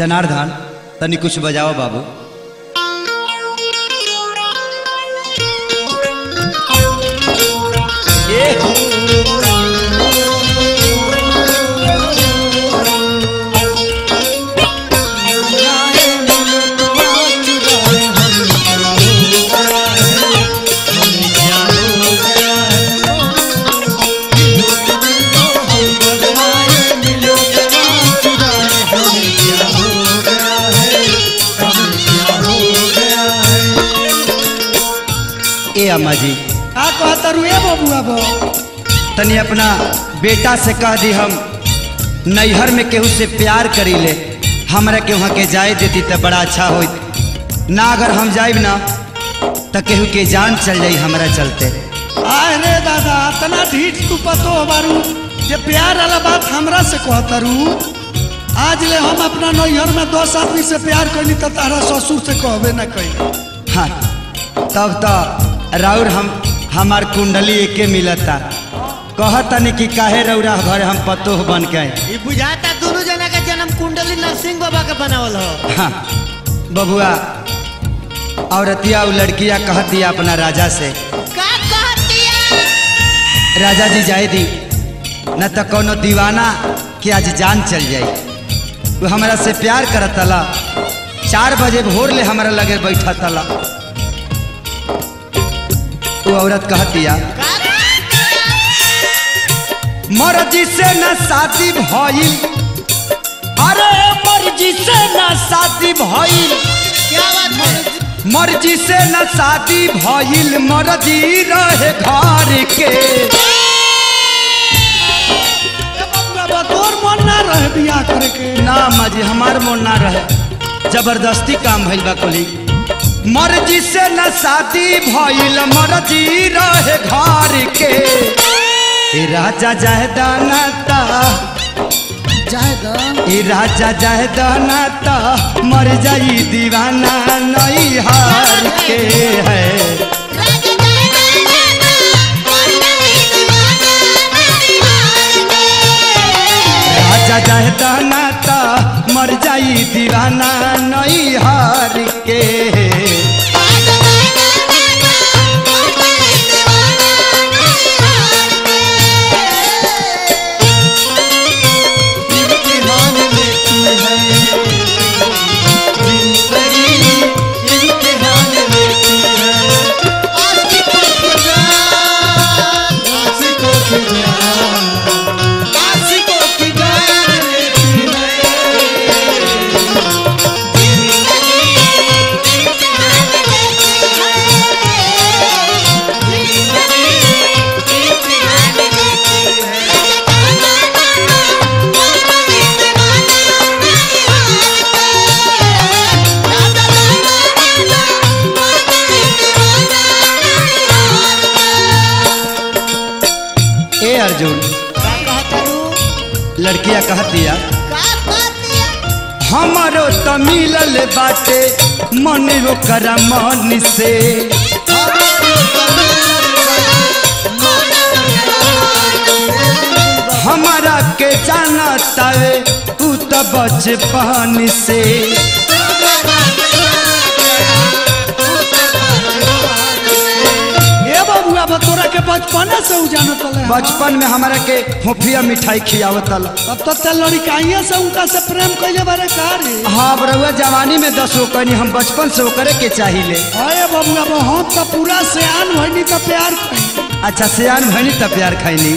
जनार्दन तनी कुछ बजाओ बाबू। अम्मा जी का कहता रुए बबुआ बो तनी अपना बेटा से कह दी हम नैहर में केहू से प्यार करी ले हमरा के वहाँ के जाए देती तो बड़ा अच्छा होती ना। अगर हम जाइब ना तो केहू के जान चल जाई हमरा चलते। अरे दादा इतना ढीठ तू पतो बारू जे प्यार वाला बात हमरा से कहता रू। आज ले हम अपना नैहर में 10 आदमी से प्यार करनी तो तारा ससुर से कहबे ना कही। हाँ तब तो राउर हमार कुंडली एके मिलता कहता नहीं कि काहे रौरा घर हम पतोह बन गए। बुझाता दोनों जना का जन्म कुंडली नरसिंह बाबा के बनावल हो। हाँ बबुआ औरतिया और लड़कियां कहती अपना राजा से का कहती राजा जी जाए दी न तो कोनो दीवाना कि आज जान चल जाए। वो हमारा से प्यार करतला 4 बजे भोर ले हमारा लगे बैठा तला। वो औरत कहतिया मर्जी से न शादी भइल। अरे मर्जी से न शादी भइल। क्या बात है? मर्जी से न शादी भइल मर्जी रहे घर के। तोर मन ना रहे बियाह करे के। ना माँ जी हमार मन ना रहे जबरदस्ती काम भइल बा कोली। मर्जी से न शादी भइल मर्जी रहे घर के। राजा जायदा ना ता राजा जायदा ना ता मर जाई दीवाना नैहर के है। राजा जायदा ना ता मर जाई दीवाना नैहर के। लड़किया कहतिया हमारो त मिलल बाटे मन ओकरा मन से। हमारा के जाना तावे उ त बचपन से। तोरा के बचपन से उ जानत रहे। बचपन में हमारा के खुफिया मिठाई खियावत रहे। अब तो चल लड़काइया से उनका से प्रेम कइले बारे कार। हां बरुआ जवानी में 10 कनी हम बचपन से करे के चाहिए। अरे बबुआ बो हम तो पूरा सियान भइनी त प्यार खाइनी। अच्छा सियान भइनी त प्यार खाइनी।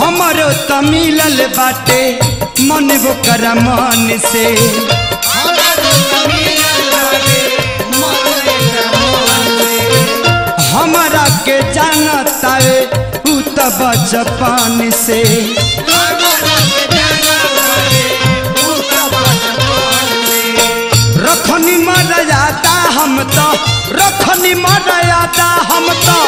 हमारो त मिलल बाटे मन ओकर मन से। हमारा के जानता है उ त बचपन से। रखनी मर्यादा हम तो रखनी मर्यादा हम तो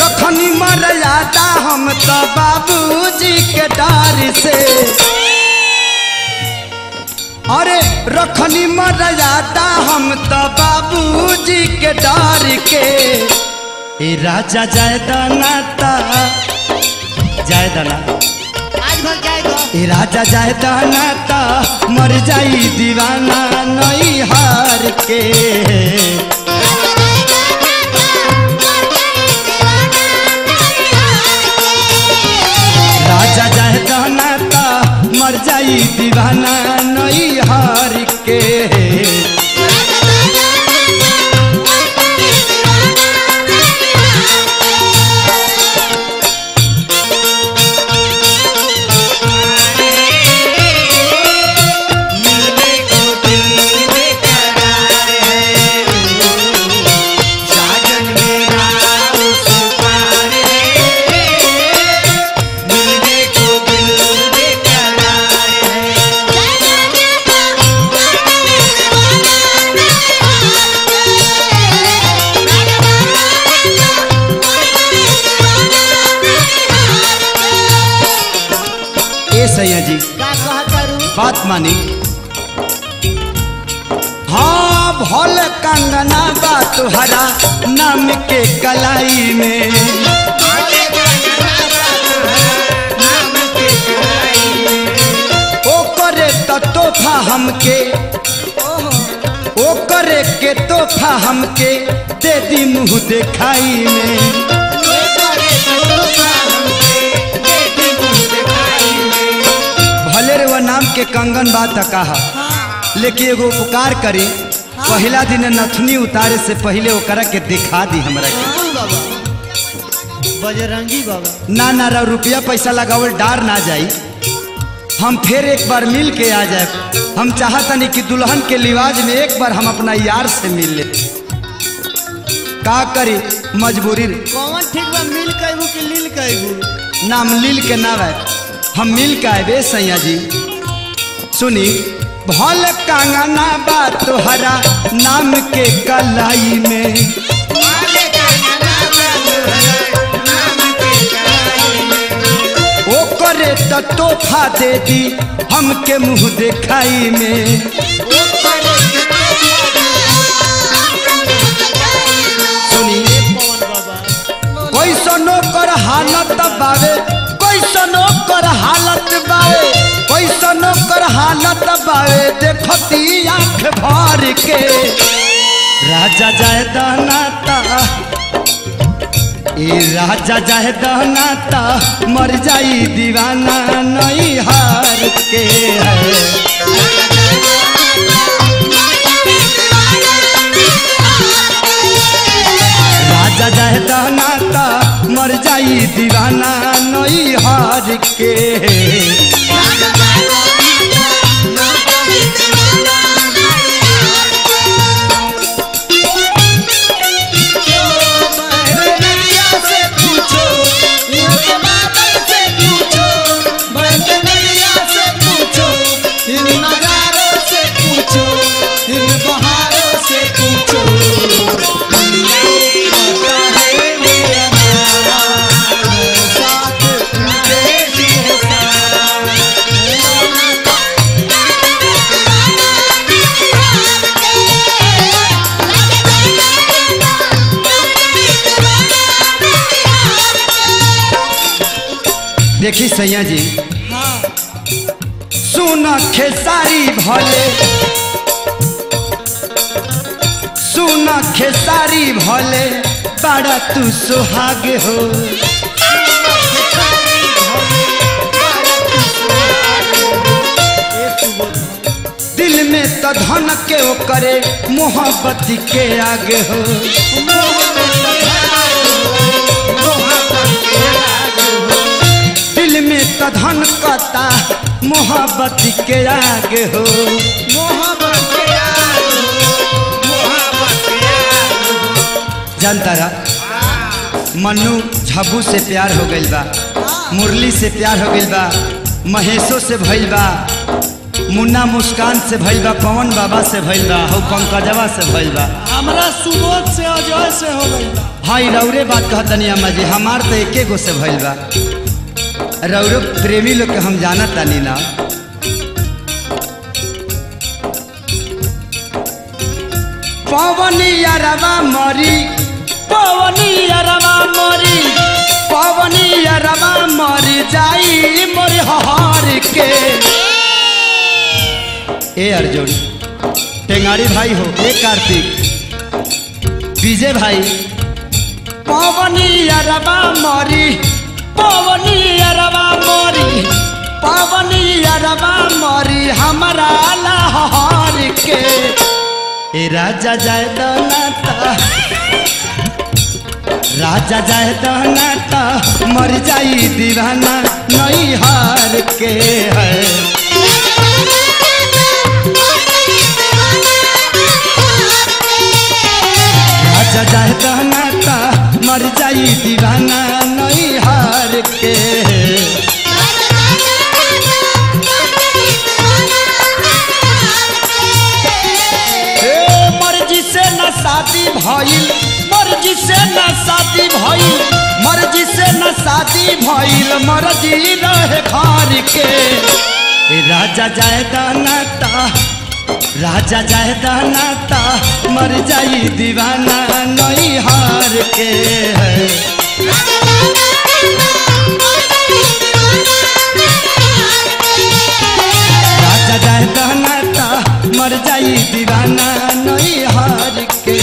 रखनी मर्यादा हम तो बाबूजी के डर से। अरे रखनी मर्यादा हम तो बाबूजी के डर के। राजा जायदा ना ता जायदा ना आज भर जाएगा। ए राजा जायदा ना ता मर जाई दीवाना नई हार के। राजा जायदा ना ता मर जाई दीवाना नई हार के। सैया जी बात मानी हाँ भोल कंगना बा तुहरा नाम के कलाई में। ओ करे तो तोहफा हमके, ओ करे के तोहफा हमके दे दी मुँह देखाई में। नाम के कंगन बात कहा लेकिन एगो उपकार करी पहला दिन नथुनी उतारे से पहले ओकरा के दिखा दी हमरा के। बजरंगी बाबा ना ना रुपया पैसा लगावल डार ना जाई, हम फिर एक बार मिल के आ जाए। हम चाहता नहीं कि दुल्हन के लिवाज में एक बार हम अपना यार से मिल ले। का करी मजबूरी कौन ठीक बा मिल कहू कि लील कहू नाम लील के ना है हम मिल के आए। सैया जी सुनी भोल कांगना बा तुहरा नाम के कलाई में। ओ करे तो तोहफा दे दी हमके मुँह देखाई में। सुनी कैसनो कर हालत बावे, कैसनो कर हालत बावे, कैसनो कर हालत बावे देखती आँख भर के। राजा जायदा ना ता, ए राजा जायदा ना ता मर जाई दीवाना नहीं हार के। राजा जायदा ना ता मर जाई दीवाना नहीं हार के। देखी सैया जी हाँ। सुन खेसारी भोले, सुन खेसारी भोले बड़ा तू सुहाग हो। दिल में तो धन के वो करे मोहब्बत के आगे हो। धन कता मोहब्बत के आगे हो, मोहब्बत के आगे हो। जनता मनु झबू से प्यार हो गइल बा, मुरली से प्यार हो गइल बा, महेशो से भइल बा, मुन्ना मुस्कान से भइल बा, पवन बाबा से भइल बा, हौ पंकजवा से भइल बा, हमरा सुबोध से अजय से हो गइल बा। हाय रौरे बात कहत नहीं अम्मा जी, हमार तो एके गो से भइल बा। रौरो प्रेमी लोग के हम जानत तानी ना। पवनी अरवा मरी, पवनी अरवा मरी, पवनिया रवा मर जाई मोर हार के। ए अर्जुन टेगाड़ी भाई हो, ए कार्तिक विजय भाई, पवनिया रवा मरी, पवनिया रवा मरी, पवनिया रवा मरी हमारा लहार के। ए राजा जायदा ना ता, राजा जायदा ना ता मर जाई दीवाना नहीं हार के है। राजा जायदा ना ता मर जाई दीवाना नहीं हार के है। मर्जी से न शादी भइल, मर्जी से ना शादी भइल, मर्जी से ना शादी भइल मर्जी रहे घर के। राजा जायदा ना ता, राजा जायदा ना ता मर जाई दीवाना नहीं हार के है। राजा जायदा ना ता मर जाई दीवाना नहीं हार के।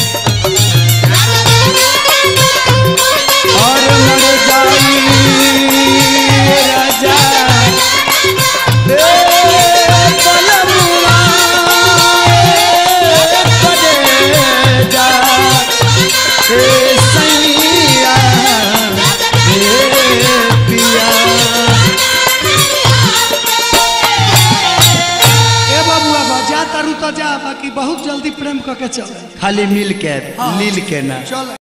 बाकी बहुत जल्दी प्रेम करके चल, खाली मिल के लील के ना।